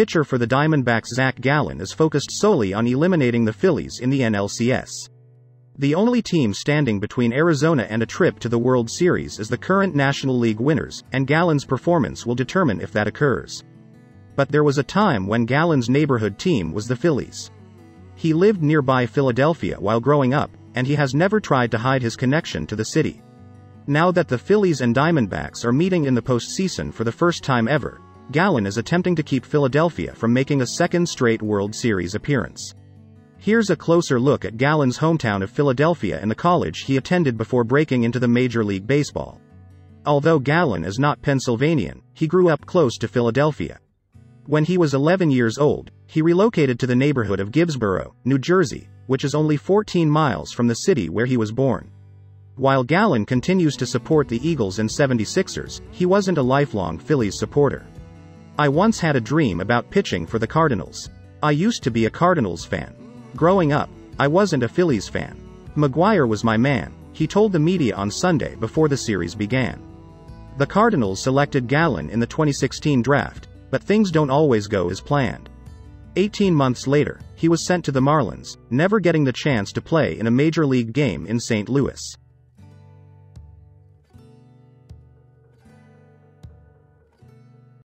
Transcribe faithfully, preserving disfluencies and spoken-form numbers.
pitcher for the Diamondbacks Zac Gallen is focused solely on eliminating the Phillies in the N L C S. The only team standing between Arizona and a trip to the World Series is the current National League winners, and Gallen's performance will determine if that occurs. But there was a time when Gallen's neighborhood team was the Phillies. He lived nearby Philadelphia while growing up, and he has never tried to hide his connection to the city. Now that the Phillies and Diamondbacks are meeting in the postseason for the first time ever, Gallen is attempting to keep Philadelphia from making a second straight World Series appearance. Here's a closer look at Gallen's hometown of Philadelphia and the college he attended before breaking into the Major League Baseball. Although Gallen is not Pennsylvanian, he grew up close to Philadelphia. When he was eleven years old, he relocated to the neighborhood of Gibbsboro, New Jersey, which is only fourteen miles from the city where he was born. While Gallen continues to support the Eagles and seventy-sixers, he wasn't a lifelong Phillies supporter. I once had a dream about pitching for the Cardinals. I used to be a Cardinals fan. Growing up, I wasn't a Phillies fan. Maguire was my man, he told the media on Sunday before the series began. The Cardinals selected Gallen in the twenty sixteen draft, but things don't always go as planned. eighteen months later, he was sent to the Marlins, never getting the chance to play in a major league game in Saint Louis.